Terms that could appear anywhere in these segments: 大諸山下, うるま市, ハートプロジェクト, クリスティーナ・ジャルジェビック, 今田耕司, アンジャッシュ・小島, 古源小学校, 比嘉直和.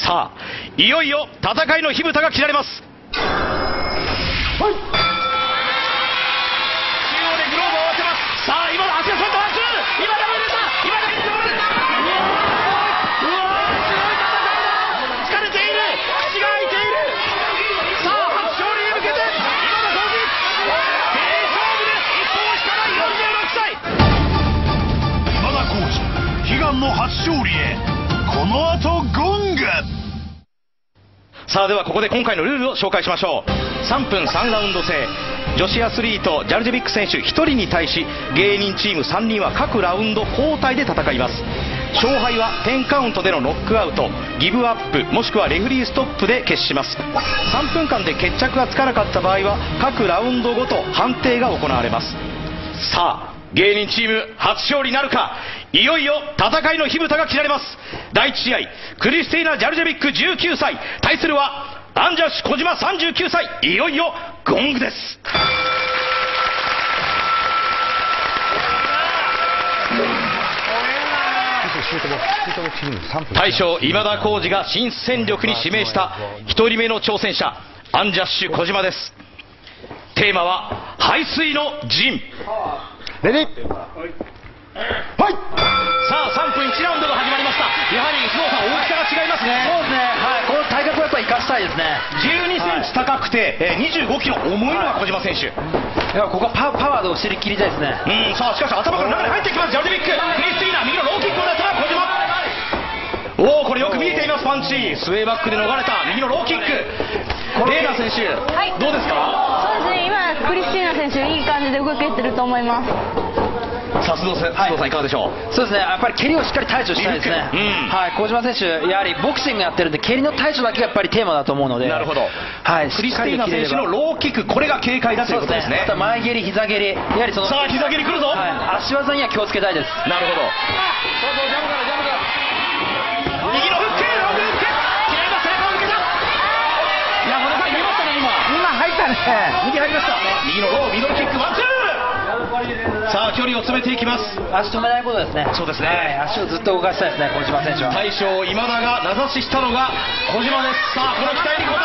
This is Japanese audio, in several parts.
さあいよいよ戦いの火蓋が切られます。はい、中央でグローブを合わせます。さあ今の足がそった足、今だめ出た、今だけで倒れた。うわー、すごい戦いだ。疲れている、口が開いている。さあ初勝利へ向けて今の攻撃、大勝負です。一本しかない46歳今田耕司、悲願の初勝利へ。この後ゴング。さあではここで今回のルールを紹介しましょう。3分3ラウンド制、女子アスリートジャルジェビック選手1人に対し芸人チーム3人は各ラウンド交代で戦います。勝敗は10カウントでのノックアウト、ギブアップもしくはレフリーストップで決します。3分間で決着がつかなかった場合は各ラウンドごと判定が行われます。さあ芸人チーム初勝利なるか。いよいよ戦いの火蓋が切られます。第1試合、クリスティーナ・ジャルジェビック19歳対するはアンジャッシュ・小島39歳。いよいよゴングです。大将今田耕司が新戦力に指名した1人目の挑戦者、アンジャッシュ・小島です。テーマは背水の陣。レディー、はい、さあ3分1ラウンドが始まりました。やはり須藤さん、大きさが違いますね。そうですね、はい、この体格をやっぱり生かしたいですね。12センチ高くて、25キロ、重いのが小島選手、はい、いやここはパワーで押し切りたいですね。うん、さあしかし頭から中に入ってきますジャルジェビック。クリスティーナ、右のローキックを出した小島。おお、これよく見えています。パンチスウェーバックで逃れた右のローキック。レーナ選手、はい、どうですか。クリスティーナ選手、いい感じで動けてると思います。さあ須藤さん、いかがでしょう。そうですね、やっぱり蹴りをしっかり対処したいですね、うん、はい、小島選手、やはりボクシングやってるんで、蹴りの対処だけがやっぱりテーマだと思うので、なるほど、はい、クリスティーナ選手のローキック、これが警戒だということですね。また前蹴り、膝蹴り、やはりその、さあ、膝蹴り来るぞ、はい、足技には気をつけたいです。なるほど、右のフック、右入りました。右のロー、ミドルキック、ワンツー。さあ距離を詰めていきます。足止めないことですね。そうですね、はい、足をずっと動かしたいですね、小島選手は。大将今田が名指ししたのが小島です。さあこの期待に応え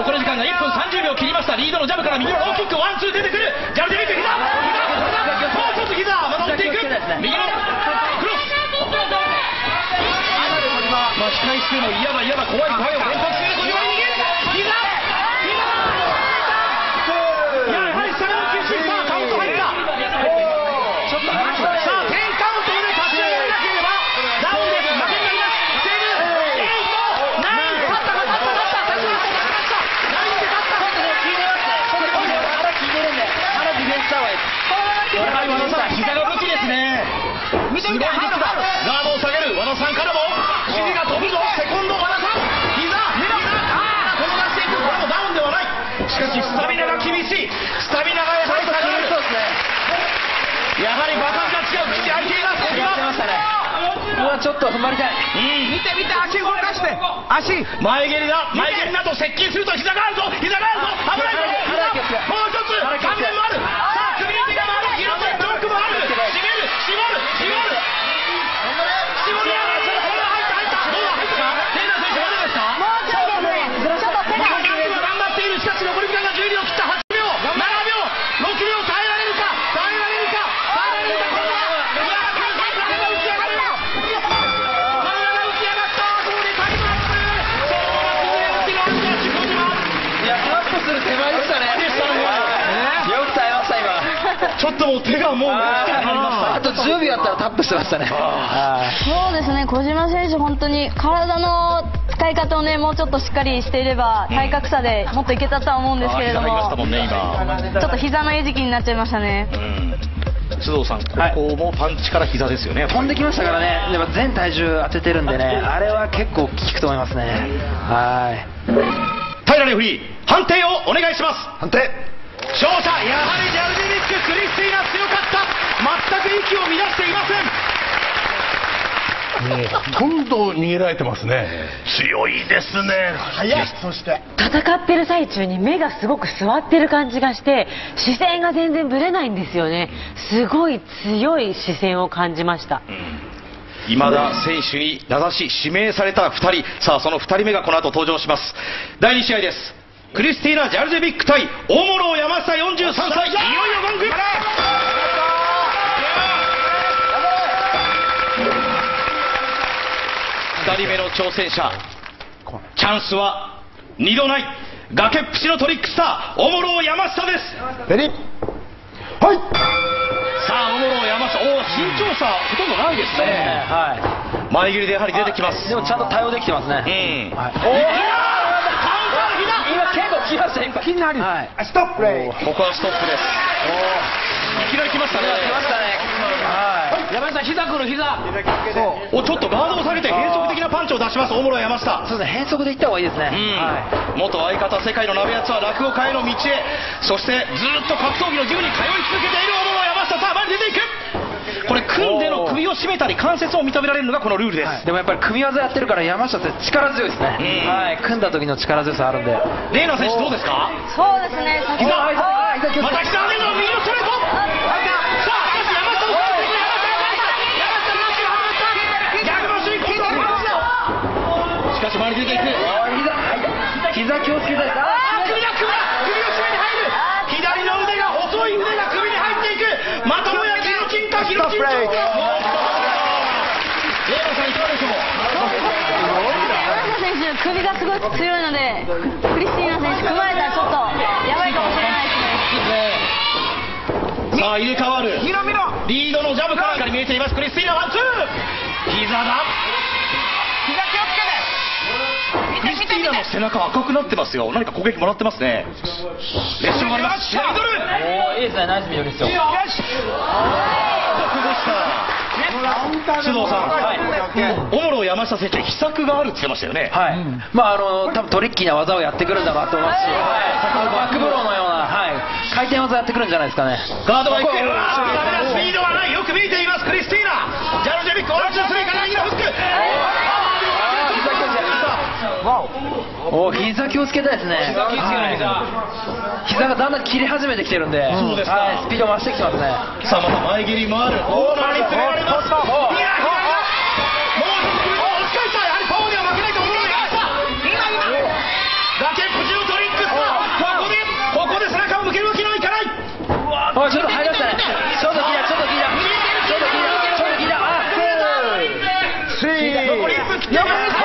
るか。残り時間が1分30秒を切りました。リードのジャブから右のローキック、ワンツー出てくるジャルジェビック、膝、もう一つ膝、守っていく右の巻き返しても嫌だ嫌だ、怖い怖いを連発する小島に逃げるか。膝、やはり下の球種、さあカウント入った。さあ10カウント以内達成でなければダウンです。負けになります。セル、ナイン、勝った、ナインで勝った。聞いてますね、腹聞いてるんで、腹ディフェンスタワーです。やはり和田さん、膝が武器ですね。見てみて、ガードを下げる和田さんからも尻が飛ぶぞ。セコンド和田さん、膝、転がしていく。これもダウンではない。しかしスタミナが厳しい。スタミナがやはり下がる。やはりバカが違う、口開いています。うわちょっと踏ん張りたい。見て見て、足動かして、足前蹴りだ、前蹴りだと接近すると膝があるぞ、膝があるぞ、危ないぞ、もう一つ関連もある。さあ首に手が回る、広いロックもある。締める、絞る、ちょっともう手がもうあと10秒あったらタップしてましたね。そうですね、小島選手本当に体の使い方をね、もうちょっとしっかりしていれば体格差でもっといけたとは思うんですけれども、ちょっと膝の餌食になっちゃいましたね。須藤さん、ここもパンチから膝ですよね。飛んできましたからね。でも全体重当ててるんでね、あれは結構効くと思いますね。はい、平レフリー、判定をお願いします。判定、勝者やはりジャルジェビック、クリスティーナ、強かった。全く息を乱していません。ほとんど逃げられてますね。強いですね。早い。そして戦ってる最中に目がすごく座ってる感じがして、視線が全然ぶれないんですよね。すごい強い視線を感じました。今田選手に名指し指名された2人。さあその2人目がこの後登場します。第2試合です。クリスティーナ・ジャルジェビック対大諸山下43歳。いよいよゴング。2人目の挑戦者、チャンスは2度ない。崖っぷちのトリックスター大諸山下です。レディーはい。さあ大諸山下、身長差ほとんどないですね。はい、前蹴りでやはり出てきます。でもちゃんと対応できてますね。うん、はい、おお今結構来ました。今気になる。はい、ストップレイ。ここはストップです。いきなり来ましたね。来ましたね。はい、山下膝くる。膝おちょっとガードを下げて変則的なパンチを出します大諸山下。そうですね、変則でいった方がいいですね。はい、元相方世界の鍋奴は落語家への道へ、そしてずっと格闘技のジムに通い続けている大諸山下。さあ前に出ていく。これ組んでの首を絞めたり関節を認められるのがこのルールです。はい、でもやっぱり組み技やってるから山下って力強いですね。はい、組んだ時の力強さあるんで。レイナ選手どうですか。そうですね、膝また膝上げの右のストレート。さあしかし前に出ていく。膝気をつけたい。ああ首だ、首だ、首を絞めに入る。左の腕が細い、腕が首に入っていく。またもやギロチンか、ギロチンか。レイナさんいかがでしょう。山下選手首がすごく強いので、クリスティーナ選手組まれたらちょっとやばいかもしれないですね。さあ入れ替わる。リードのジャブから見えています。クリスティーナワンツー。膝だ。クリスティーナの背中赤くなってますよ。何か攻撃もらってますね。レッションがあります。左ミドル。おーいいですね、ナイスミドルですよ。よし。須藤さん、はい。大諸山下選手秘策があるって言ってましたよね。はい。まあ多分トリッキーな技をやってくるんだなと思うし、バックブローのような回転技やってくるんじゃないですかね。ガードは行く。スピードはない。よく見えていますクリスティーナ。ジャルジェビックワンツースリーから右のフック。お膝気をつけたいですね。膝がだんだん切れ始めてきてるんで、スピード増してきてますね。さあまた前蹴り回る。コーナーに詰められます。もうもう押し返した。やはりパワーには負けないと思うので、崖っぷちのトリックスター、ここで背中を向けるわけにはいかない。ちょっと入りましたね。ちょっと聞いた、ちょっと聞いた、ちょっと聞いた、ちょっと聞いた。残り1分。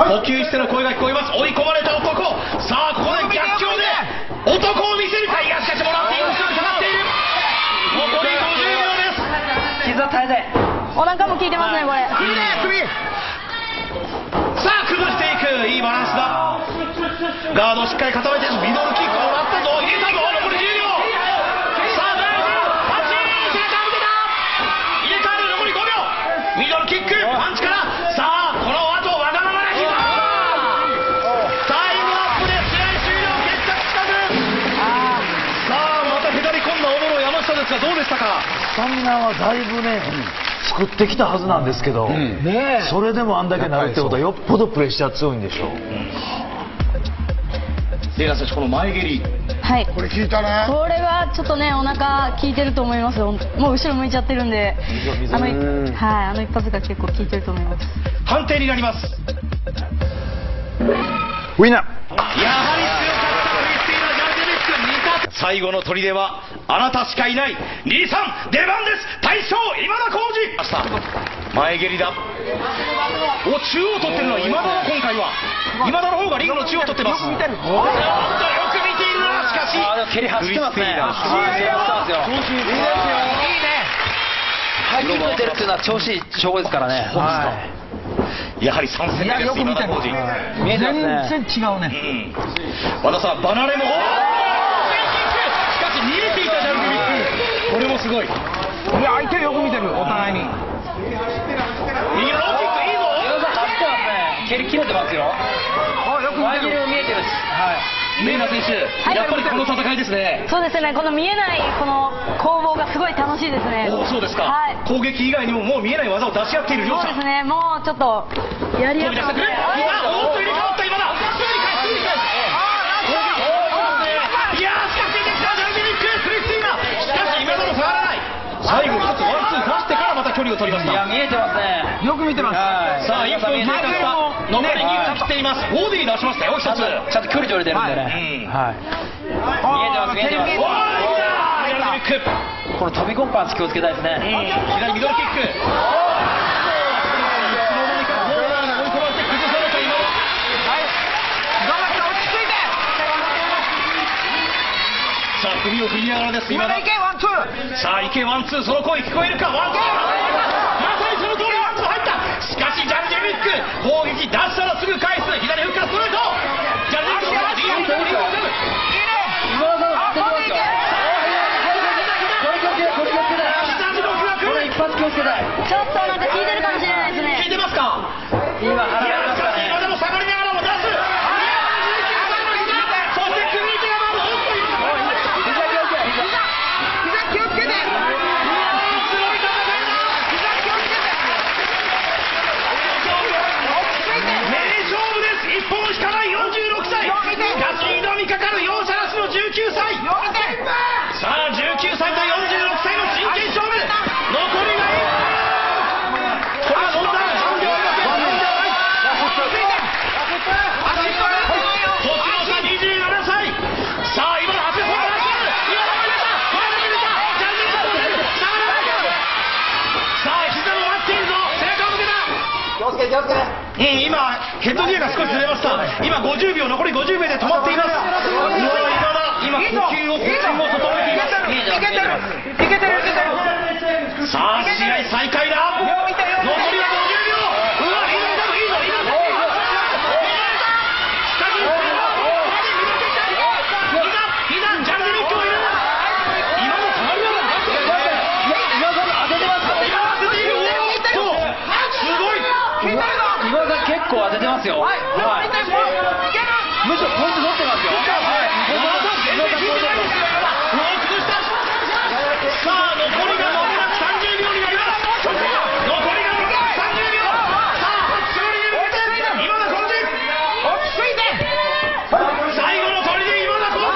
呼吸しての声が聞こえます。追い込まれた男。さあここで逆境で男を見せるか。いやしかしもらっている。下がっている。残り50秒です。膝耐えてお腹も効いてますね。これいいね。首さあ崩していく。いいバランスだ。ガードをしっかり固めてミドルキックをもらったぞ。入れたぞ。残り10秒。さあ誰かパンチ入れた。抜けた。入れ替える。残り5秒。ミドルキックパンチから。さあこのどうでしたか。スタミナはだいぶね作ってきたはずなんですけど、それでもあんだけなるってことはよっぽどプレッシャー強いんでしょう。レイナ選手この前蹴り、はい、これ効いたね。これはちょっとねお腹効いてると思います。もう後ろ向いちゃってるんで、あの一発が結構効いてると思います。判定になります。ウィナー。やはり最後の砦はあなたしかいない。兄さん出番です。大将今田耕司。前蹴りだ。お中央取ってるのは今田だ。今回は今田の方がリングの中央取ってます。よく見ているな。しかし蹴り走ってますね。いいね。入ってくれてるっていうのは調子いい証拠ですからね。やはり3戦目です。今田耕司全然違うね。和田さん離れも逃げていたジャルジェビック。これもすごい。相手よく見てる。お互いに右のローキックいいぞ。蹴り切れてますよ。前蹴りも見えてるし。メイナ選手、はい、やっぱりこの戦いですね。そうですね、この見えないこの攻防がすごい楽しいですね。お、そうですか、はい、攻撃以外にももう見えない技を出し合っている両者。そうですね、もうちょっとやり合って飛び出してくる。おっと入れ替わった、今だ。いやー、しかし出てきたダイナミックスリフティング。しかし今のも下がらない。最後一つワンツー出してからまた距離を取りました。いや、見えてますね、よく見てます。さあ1分経過した、残り2分切っています。ボディー出しましたよ、一つちゃんと距離取れてるんでね。見えてます。この飛び込むパンチ気をつけたいですね。左ミドルキック、いつの間にかコーナーが追い込まれて崩された今田。さあ首を振りながらです、今田。さあ池ワンツー、その声聞こえるか。ワンツー、まさにその通り、ワンツー入った。しかしジャルジェミック攻撃出したらすぐ返す。左フックからストレート、ジャルジェミックのリアルドリブル。ちょっとなんか聞いてるかもしれないですね。聞いてますか。今原さん今ヘッドギアが少しずれました。今50秒、残り50秒で止まっています。今呼吸を整えています。いけてる。さあ試合再開だ。残りは結構当ててますよ。はい、むしろポイント取ってますよ。さあ残りがまもなく30秒になります。残りがまもなく30秒。さあ勝利に向けて今田耕司、落ち着いて最後の取りで今田耕司。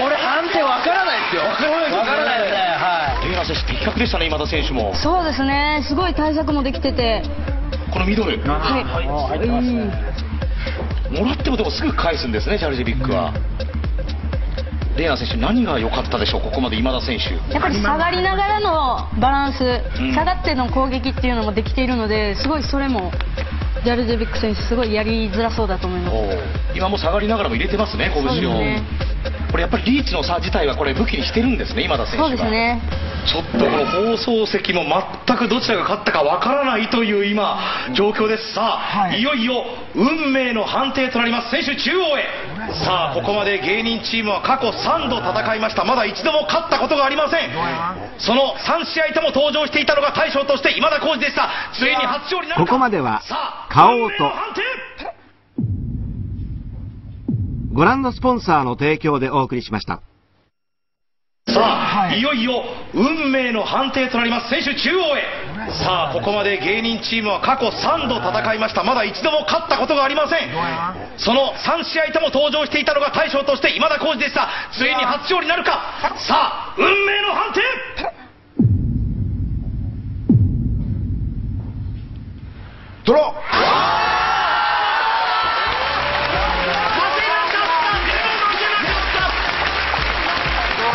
これ判定わからないですよ。わからないですね。はい。的確でしたね、今田選手も。そうですね。すごい対策もできてて。このミドル。はい。もらってもでもすぐ返すんですね、ジャルジェビックは。レーナ選手、何が良かったでしょう、ここまで今田選手。やっぱり下がりながらのバランス、下がっての攻撃っていうのもできているので、すごいそれも。ジャルジェビック選手すごいやりづらそうだと思います。今も下がりながらも入れてますね、拳を。これやっぱりリーチの差自体はこれ武器にしてるんですね、今田選手が。そうですね。ちょっとこの放送席も全くどちらが勝ったかわからないという今状況です。さあ、いよいよ運命の判定となります。選手中央へ。さあここまで芸人チームは過去3度戦いました。まだ一度も勝ったことがありません。その3試合とも登場していたのが大将として今田耕司でした。ついに初勝利なるか。ここまでは顔とご覧のスポンサーの提供でお送りしました。さあいよいよ運命の判定となります。選手中央へ。さあここまで芸人チームは過去3度戦いました。まだ一度も勝ったことがありません。その3試合とも登場していたのが大将として今田耕司でした。ついに初勝利なるか。さあ運命の判定。ドロー。